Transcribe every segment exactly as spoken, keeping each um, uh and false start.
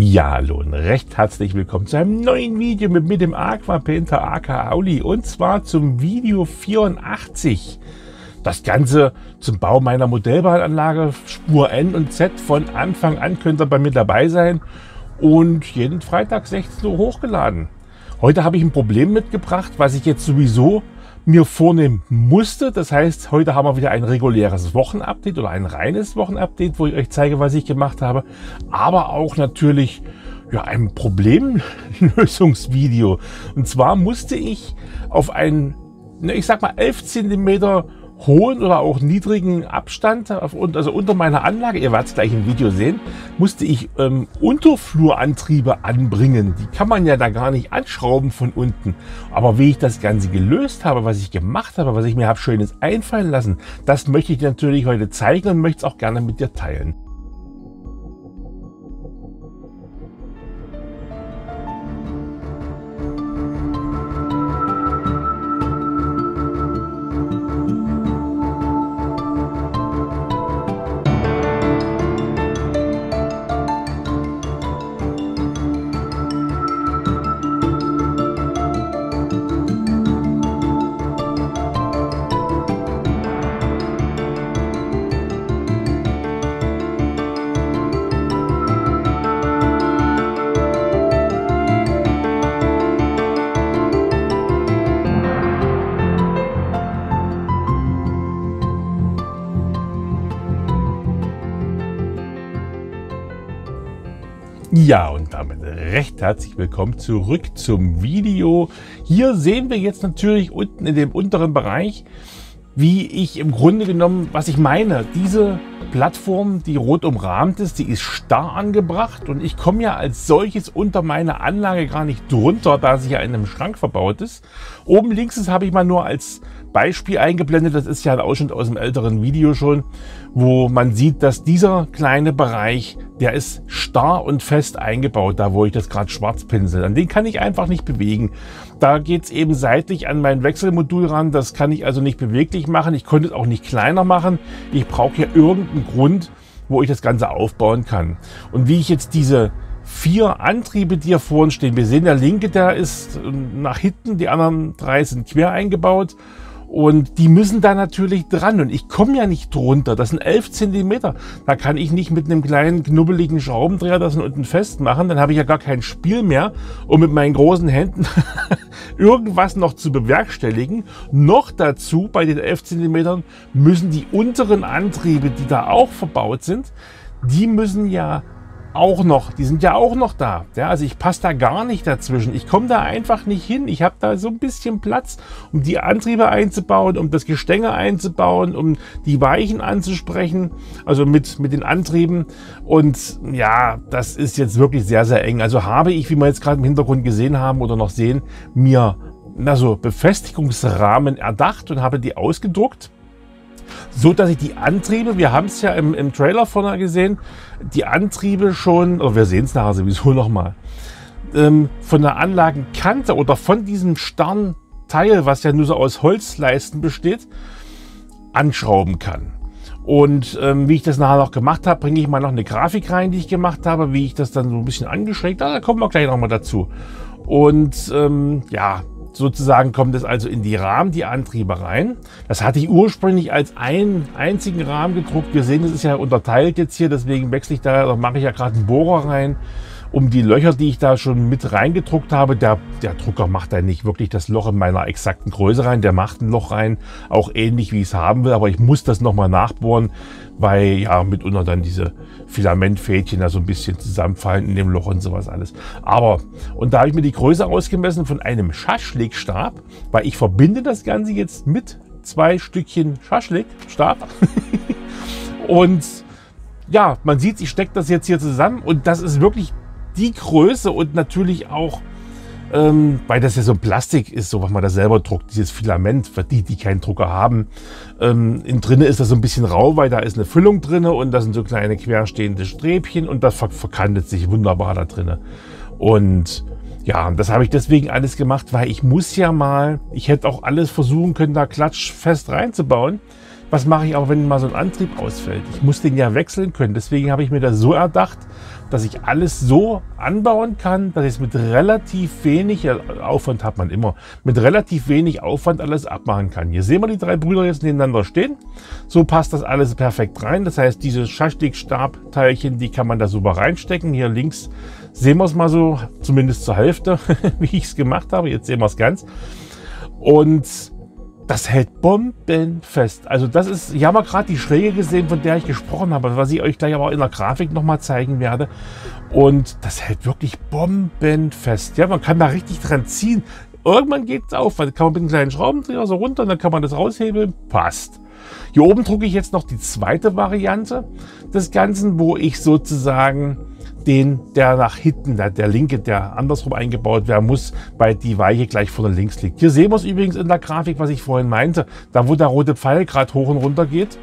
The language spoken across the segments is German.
Ja, hallo und recht herzlich willkommen zu einem neuen Video mit, mit dem Aquapainter A K Auli und zwar zum Video vierundachtzig. Das Ganze zum Bau meiner Modellbahnanlage Spur N und Z. Von Anfang an könnt ihr bei mir dabei sein und jeden Freitag sechzehn Uhr hochgeladen. Heute habe ich ein Problem mitgebracht, was ich jetzt sowieso mir vornehmen musste. Das heißt, heute haben wir wieder ein reguläres Wochenupdate oder ein reines Wochenupdate, wo ich euch zeige, was ich gemacht habe. Aber auch natürlich ja, ein Problemlösungsvideo. Und zwar musste ich auf einen, ich sag mal, elf Zentimeter hohen oder auch niedrigen Abstand, also unter meiner Anlage, ihr werdet es gleich im Video sehen, musste ich ähm, Unterflurantriebe anbringen. Die kann man ja da gar nicht anschrauben von unten. Aber wie ich das Ganze gelöst habe, was ich gemacht habe, was ich mir habe Schönes einfallen lassen, das möchte ich dir natürlich heute zeigen und möchte es auch gerne mit dir teilen. Ja, und damit recht herzlich willkommen zurück zum Video. Hier sehen wir jetzt natürlich unten in dem unteren Bereich, wie ich im Grunde genommen, was ich meine, diese Plattform, die rot umrahmt ist, die ist starr angebracht und ich komme ja als solches unter meine Anlage gar nicht drunter, da sie ja in einem Schrank verbaut ist. Oben links ist, habe ich mal nur als Beispiel eingeblendet, das ist ja ein Ausschnitt aus einem älteren Video schon, wo man sieht, dass dieser kleine Bereich, der ist starr und fest eingebaut, da wo ich das gerade schwarz pinsel. An den kann ich einfach nicht bewegen. Da geht es eben seitlich an mein Wechselmodul ran, das kann ich also nicht beweglich machen. Ich konnte es auch nicht kleiner machen. Ich brauche hier irgendeinen Grund, wo ich das Ganze aufbauen kann. Und wie ich jetzt diese vier Antriebe, die hier vorne stehen, wir sehen, der linke, der ist nach hinten, die anderen drei sind quer eingebaut. Und die müssen da natürlich dran und ich komme ja nicht drunter, das sind elf Zentimeter. Da kann ich nicht mit einem kleinen knubbeligen Schraubendreher das unten festmachen, dann habe ich ja gar kein Spiel mehr, um mit meinen großen Händen irgendwas noch zu bewerkstelligen. Noch dazu, bei den elf Zentimetern müssen die unteren Antriebe, die da auch verbaut sind, die müssen ja auch noch, die sind ja auch noch da. Ja, also ich passe da gar nicht dazwischen. Ich komme da einfach nicht hin. Ich habe da so ein bisschen Platz, um die Antriebe einzubauen, um das Gestänge einzubauen, um die Weichen anzusprechen, also mit, mit den Antrieben. Und ja, das ist jetzt wirklich sehr, sehr eng. Also habe ich, wie wir jetzt gerade im Hintergrund gesehen haben oder noch sehen, mir also Befestigungsrahmen erdacht und habe die ausgedruckt. So, dass ich die Antriebe, wir haben es ja im, im Trailer vorne gesehen, die Antriebe schon, oder wir sehen es nachher sowieso nochmal, ähm, von der Anlagenkante oder von diesem starren Teil, was ja nur so aus Holzleisten besteht, anschrauben kann. Und ähm, wie ich das nachher noch gemacht habe, bringe ich mal noch eine Grafik rein, die ich gemacht habe, wie ich das dann so ein bisschen angeschrägt habe, da kommen wir gleich nochmal dazu. Und ähm, ja, sozusagen kommt es also in die Rahmen, die Antriebe rein. Das hatte ich ursprünglich als einen einzigen Rahmen gedruckt. Wir sehen, es ist ja unterteilt jetzt hier, deswegen wechsle ich da, oder mache ich ja gerade einen Bohrer rein, um die Löcher, die ich da schon mit reingedruckt habe. Der, der Drucker macht da nicht wirklich das Loch in meiner exakten Größe rein, der macht ein Loch rein, auch ähnlich wie ich es haben will, aber ich muss das nochmal nachbohren, weil ja mitunter dann diese Filamentfädchen da so ein bisschen zusammenfallen in dem Loch und sowas alles. Aber, und da habe ich mir die Größe ausgemessen von einem Schaschlikstab, weil ich verbinde das Ganze jetzt mit zwei Stückchen Schaschlikstab und ja, man sieht, ich stecke das jetzt hier zusammen und das ist wirklich die Größe und natürlich auch, ähm, weil das ja so Plastik ist, so was man da selber druckt, dieses Filament, für die, die keinen Drucker haben, ähm, innen drin ist das so ein bisschen rau, weil da ist eine Füllung drin und da sind so kleine querstehende Sträbchen und das ver verkantet sich wunderbar da drin. Und ja, das habe ich deswegen alles gemacht, weil ich muss ja mal, ich hätte auch alles versuchen können, da klatschfest reinzubauen. was mache ich auch, wenn mal so ein Antrieb ausfällt? Ich muss den ja wechseln können. Deswegen habe ich mir das so erdacht, dass ich alles so anbauen kann, dass ich es mit relativ wenig Aufwand, hat man immer, mit relativ wenig Aufwand alles abmachen kann. Hier sehen wir die drei Brüder jetzt nebeneinander stehen. So passt das alles perfekt rein. Das heißt, diese Schaschlik-Stabteilchen, die kann man da super reinstecken. Hier links sehen wir es mal so, zumindest zur Hälfte, wie ich es gemacht habe. Jetzt sehen wir es ganz. Und das hält bombenfest. Also das ist, ich habe gerade die Schräge gesehen, von der ich gesprochen habe, was ich euch gleich aber auch in der Grafik nochmal zeigen werde. Und das hält wirklich bombenfest. Ja, man kann da richtig dran ziehen. Irgendwann geht es auf, weil kann man mit einem kleinen Schraubendreher so runter und dann kann man das raushebeln. Passt. Hier oben drucke ich jetzt noch die zweite Variante des Ganzen, wo ich sozusagen den, der nach hinten, der, der linke, der andersrum eingebaut werden muss, weil die Weiche gleich vorne links liegt. Hier sehen wir es übrigens in der Grafik, was ich vorhin meinte, da wo der rote Pfeil gerade hoch und runter geht,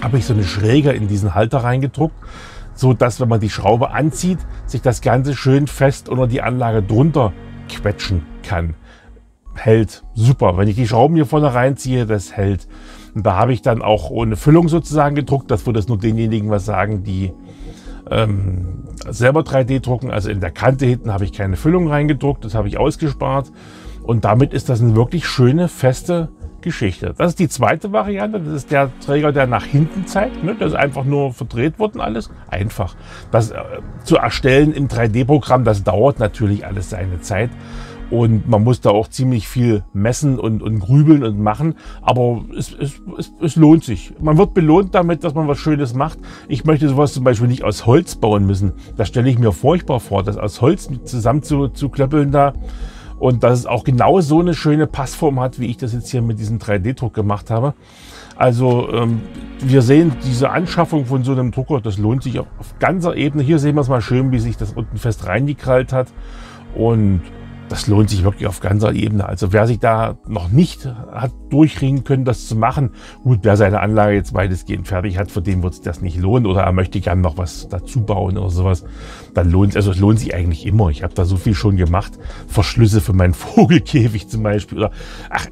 habe ich so eine Schräge in diesen Halter reingedruckt, so dass, wenn man die Schraube anzieht, sich das Ganze schön fest unter die Anlage drunter quetschen kann. Hält super. Wenn ich die Schrauben hier vorne reinziehe, das hält. Und da habe ich dann auch ohne Füllung sozusagen gedruckt, das würde es nur denjenigen was sagen, die ähm, selber drei D drucken, also in der Kante hinten habe ich keine Füllung reingedruckt, das habe ich ausgespart und damit ist das eine wirklich schöne, feste Geschichte. Das ist die zweite Variante, das ist der Träger, der nach hinten zeigt, ne? Das ist einfach nur verdreht worden alles, einfach. Das äh, zu erstellen im drei D Programm, das dauert natürlich alles seine Zeit und man muss da auch ziemlich viel messen und, und grübeln und machen, aber es, es, es, es lohnt sich. Man wird belohnt damit, dass man was Schönes macht. Ich möchte sowas zum Beispiel nicht aus Holz bauen müssen. Das stelle ich mir furchtbar vor, das aus Holz zusammen zu, zu klöppeln da. Und dass es auch genau so eine schöne Passform hat, wie ich das jetzt hier mit diesem drei D Druck gemacht habe. Also ähm, wir sehen, diese Anschaffung von so einem Drucker, das lohnt sich auf, auf ganzer Ebene. Hier sehen wir es mal schön, wie sich das unten fest reingekrallt hat. Und das lohnt sich wirklich auf ganzer Ebene. Also wer sich da noch nicht hat durchringen können, das zu machen, gut, wer seine Anlage jetzt weitestgehend fertig hat, für den wird sich das nicht lohnen oder er möchte gerne noch was dazu bauen oder sowas, dann lohnt es, also es lohnt sich eigentlich immer. Ich habe da so viel schon gemacht, Verschlüsse für meinen Vogelkäfig zum Beispiel oder, ach,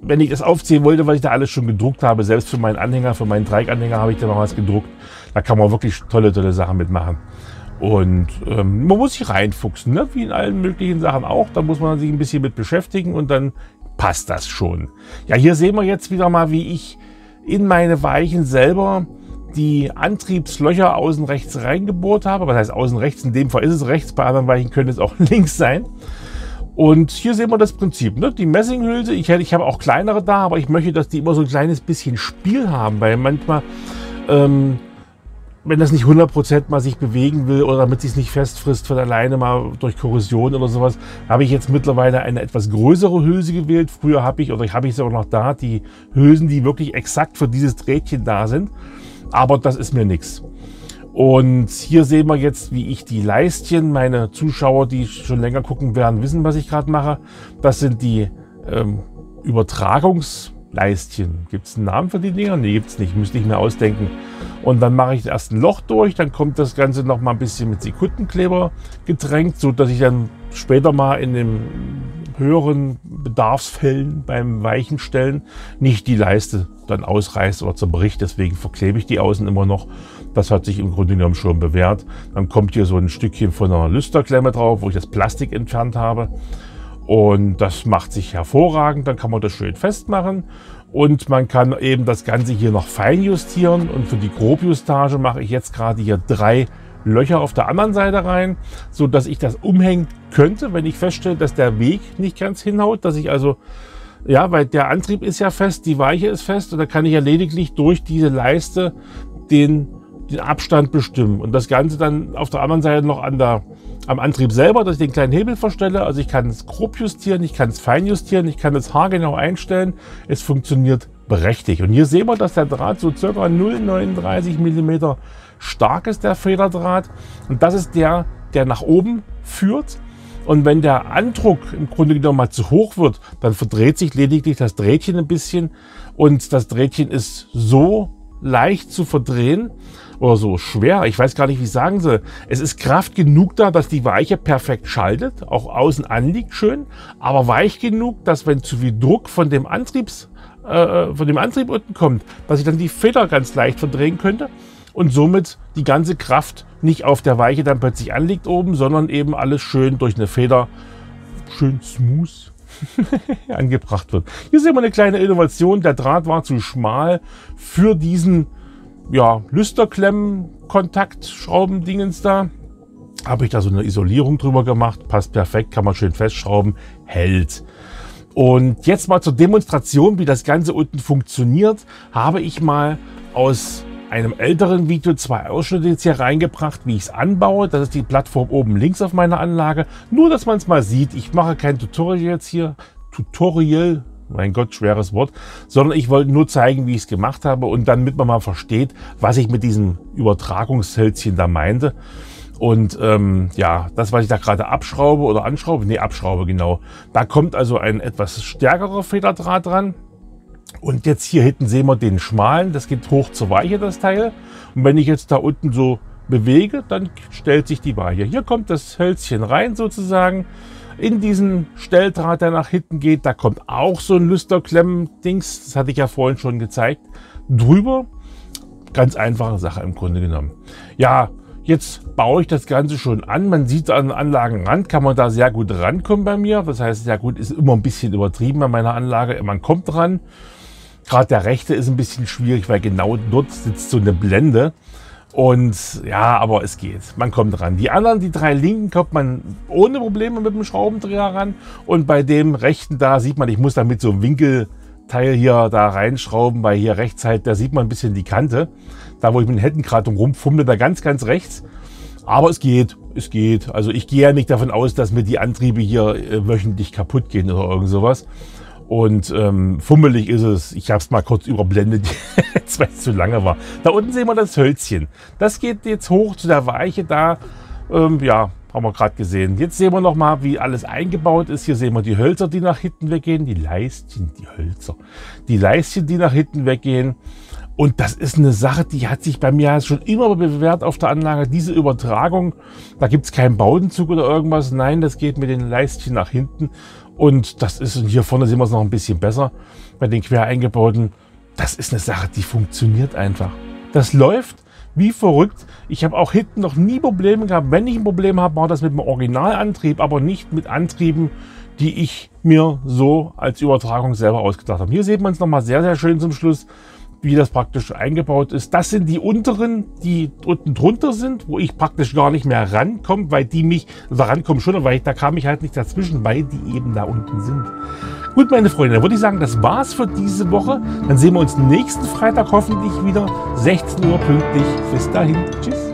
wenn ich das aufzählen wollte, was ich da alles schon gedruckt habe, selbst für meinen Anhänger, für meinen Dreieckanhänger habe ich da noch was gedruckt, da kann man wirklich tolle, tolle Sachen mitmachen. Und ähm, man muss sich reinfuchsen, ne? Wie in allen möglichen Sachen auch. Da muss man sich ein bisschen mit beschäftigen und dann passt das schon. Ja, hier sehen wir jetzt wieder mal, wie ich in meine Weichen selber die Antriebslöcher außen rechts reingebohrt habe. Was heißt außen rechts? In dem Fall ist es rechts, bei anderen Weichen könnte es auch links sein. Und hier sehen wir das Prinzip, ne? Die Messinghülse, ich, ich habe auch kleinere da, aber ich möchte, dass die immer so ein kleines bisschen Spiel haben, weil manchmal... Ähm, wenn das nicht hundert Prozent mal sich bewegen will oder damit sich es nicht festfrisst von alleine mal durch Korrosion oder sowas, habe ich jetzt mittlerweile eine etwas größere Hülse gewählt. Früher habe ich, oder ich habe ich es auch noch da, die Hülsen, die wirklich exakt für dieses Drähtchen da sind. Aber das ist mir nichts. Und hier sehen wir jetzt, wie ich die Leistchen, meine Zuschauer, die schon länger gucken werden, wissen, was ich gerade mache. Das sind die ähm, Übertragungs- Leistchen. Gibt es einen Namen für die Dinger? Ne, gibt es nicht. Müsste ich mir ausdenken. Und dann mache ich erst ein Loch durch, dann kommt das Ganze noch mal ein bisschen mit Sekundenkleber getränkt, so dass ich dann später mal in den höheren Bedarfsfällen beim Weichenstellen nicht die Leiste dann ausreißt oder zerbricht. Deswegen verklebe ich die außen immer noch. Das hat sich im Grunde genommen schon bewährt. Dann kommt hier so ein Stückchen von einer Lüsterklemme drauf, wo ich das Plastik entfernt habe. Und das macht sich hervorragend, dann kann man das schön festmachen und man kann eben das Ganze hier noch fein justieren. Und für die Grobjustage mache ich jetzt gerade hier drei Löcher auf der anderen Seite rein, so dass ich das umhängen könnte, wenn ich feststelle, dass der Weg nicht ganz hinhaut, dass ich also, ja, weil der Antrieb ist ja fest, die Weiche ist fest und da kann ich ja lediglich durch diese Leiste den, den Abstand bestimmen und das Ganze dann auf der anderen Seite noch an der am Antrieb selber, dass ich den kleinen Hebel verstelle. Also ich kann es grob justieren, ich kann es fein justieren, ich kann es haargenau einstellen. Es funktioniert prächtig. Und hier sehen wir, dass der Draht so ca. null Komma neununddreißig Millimeter stark ist, der Federdraht. Und das ist der, der nach oben führt. Und wenn der Andruck im Grunde genommen mal zu hoch wird, dann verdreht sich lediglich das Drähtchen ein bisschen. Und das Drähtchen ist so leicht zu verdrehen oder so schwer, ich weiß gar nicht, wie ich sagen soll. Es ist Kraft genug da, dass die Weiche perfekt schaltet, auch außen anliegt schön, aber weich genug, dass wenn zu viel Druck von dem Antriebs äh, von dem Antrieb unten kommt, dass ich dann die Feder ganz leicht verdrehen könnte und somit die ganze Kraft nicht auf der Weiche dann plötzlich anliegt oben, sondern eben alles schön durch eine Feder, schön smooth angebracht wird. Hier sehen wir eine kleine Innovation, der Draht war zu schmal für diesen ja, Lüsterklemmen-Kontakt-Schraubendingens da. Habe ich da so eine Isolierung drüber gemacht, passt perfekt, kann man schön festschrauben, hält. Und jetzt mal zur Demonstration, wie das Ganze unten funktioniert, habe ich mal aus einem älteren Video zwei Ausschnitte jetzt hier reingebracht, wie ich es anbaue. Das ist die Plattform oben links auf meiner Anlage. Nur, dass man es mal sieht. Ich mache kein Tutorial jetzt hier. Tutorial, mein Gott, schweres Wort. Sondern ich wollte nur zeigen, wie ich es gemacht habe und dann, damit man mal versteht, was ich mit diesem Übertragungshölzchen da meinte. Und ähm, ja, das, was ich da gerade abschraube oder anschraube, nee, abschraube genau. Da kommt also ein etwas stärkerer Federdraht dran. Und jetzt hier hinten sehen wir den schmalen, das geht hoch zur Weiche, das Teil. Und wenn ich jetzt da unten so bewege, dann stellt sich die Weiche. Hier kommt das Hölzchen rein sozusagen. In diesen Stelldraht, der nach hinten geht, da kommt auch so ein Lüsterklemmen-Dings, das hatte ich ja vorhin schon gezeigt, drüber. Ganz einfache Sache im Grunde genommen. Ja, jetzt baue ich das Ganze schon an. Man sieht an den Anlagenrand, kann man da sehr gut rankommen bei mir. Das heißt, sehr gut ist immer ein bisschen übertrieben bei meiner Anlage. Man kommt ran. Gerade der rechte ist ein bisschen schwierig, weil genau dort sitzt so eine Blende. Und ja, aber es geht. Man kommt ran. Die anderen, die drei linken, kommt man ohne Probleme mit dem Schraubendreher ran. Und bei dem rechten da sieht man, ich muss da mit so einem Winkelteil hier da reinschrauben, weil hier rechts halt, da sieht man ein bisschen die Kante. Da, wo ich mit den Händen gerade rumfummle, da ganz, ganz rechts. Aber es geht, es geht. Also ich gehe ja nicht davon aus, dass mir die Antriebe hier wöchentlich kaputt gehen oder irgend sowas. Und ähm, fummelig ist es. Ich habe es mal kurz überblendet, weil es zu lange war. Da unten sehen wir das Hölzchen. Das geht jetzt hoch zu der Weiche da. Ähm, ja, haben wir gerade gesehen. Jetzt sehen wir nochmal, wie alles eingebaut ist. Hier sehen wir die Hölzer, die nach hinten weggehen. Die Leistchen, die Hölzer. Die Leistchen, die nach hinten weggehen. Und das ist eine Sache, die hat sich bei mir schon immer bewährt auf der Anlage. Diese Übertragung, da gibt es keinen Baudenzug oder irgendwas. Nein, das geht mit den Leistchen nach hinten. Und das ist, und hier vorne sehen wir es noch ein bisschen besser bei den quer eingebauten. Das ist eine Sache, die funktioniert einfach. Das läuft wie verrückt. Ich habe auch hinten noch nie Probleme gehabt. Wenn ich ein Problem habe, war das mit dem Originalantrieb, aber nicht mit Antrieben, die ich mir so als Übertragung selber ausgedacht habe. Hier sieht man es nochmal sehr, sehr schön zum Schluss, wie das praktisch eingebaut ist. Das sind die unteren, die unten drunter sind, wo ich praktisch gar nicht mehr rankomme, weil die mich, also rankommen schon, weil ich, da kam ich halt nicht dazwischen, weil die eben da unten sind. Gut, meine Freunde, dann würde ich sagen, das war's für diese Woche. Dann sehen wir uns nächsten Freitag hoffentlich wieder, sechzehn Uhr pünktlich. Bis dahin, tschüss.